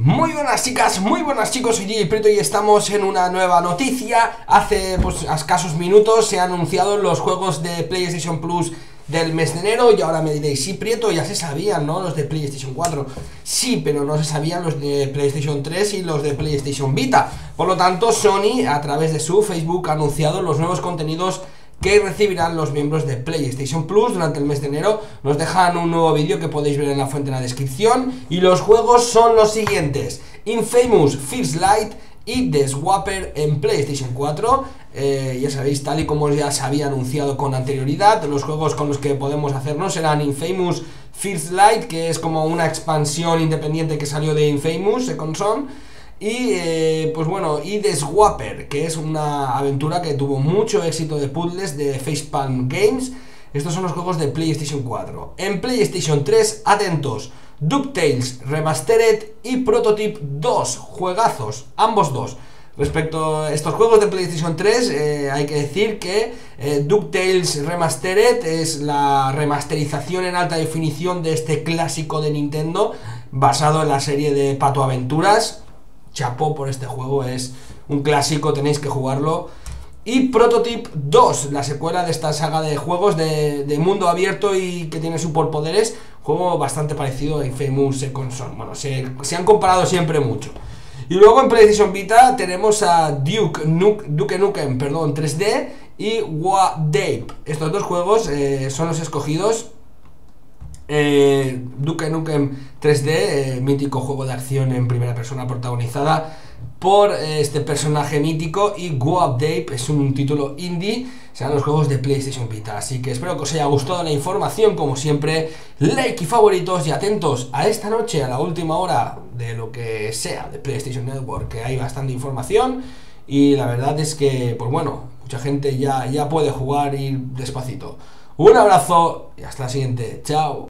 Muy buenas chicas, muy buenas chicos, soy DJ Prieto y estamos en una nueva noticia. Hace escasos minutos se han anunciado los juegos de PlayStation Plus del mes de enero. Y ahora me diréis, sí Prieto, ya se sabían, ¿no? Los de PlayStation 4. Sí, pero no se sabían los de PlayStation 3 y los de PlayStation Vita. Por lo tanto, Sony, a través de su Facebook, ha anunciado los nuevos contenidos que recibirán los miembros de PlayStation Plus durante el mes de enero. Nos dejan un nuevo vídeo que podéis ver en la fuente en la descripción. Y los juegos son los siguientes: Infamous First Light y The Swapper en PlayStation 4. Ya sabéis, tal y como ya se había anunciado con anterioridad, los juegos con los que podemos hacernos serán Infamous First Light, que es como una expansión independiente que salió de Infamous Second Son. Y pues bueno, y The Swapper, que es una aventura que tuvo mucho éxito de puzzles de Facepalm Games. Estos son los juegos de PlayStation 4. En PlayStation 3, atentos, DuckTales Remastered y Prototype 2, juegazos, ambos dos. Respecto a estos juegos de PlayStation 3, hay que decir que DuckTales Remastered es la remasterización en alta definición de este clásico de Nintendo, basado en la serie de Pato Aventuras. Chapó por este juego, es un clásico, tenéis que jugarlo. Y Prototype 2, la secuela de esta saga de juegos de mundo abierto y que tiene superpoderes. Juego bastante parecido a Infamous Second Son. Bueno, se han comparado siempre mucho. Y luego en PlayStation Vita tenemos a Duke Nukem 3D y Wadape. Estos dos juegos son los escogidos. Duke Nukem 3D, mítico juego de acción en primera persona protagonizada por este personaje mítico, y Wadape es un título indie, serán los juegos de PlayStation Vita. Así que espero que os haya gustado la información, como siempre, like y favoritos, y atentos a esta noche, a la última hora de lo que sea de PlayStation Network, que hay bastante información y la verdad es que, pues bueno, mucha gente ya puede jugar y ir despacito. Un abrazo y hasta la siguiente, chao.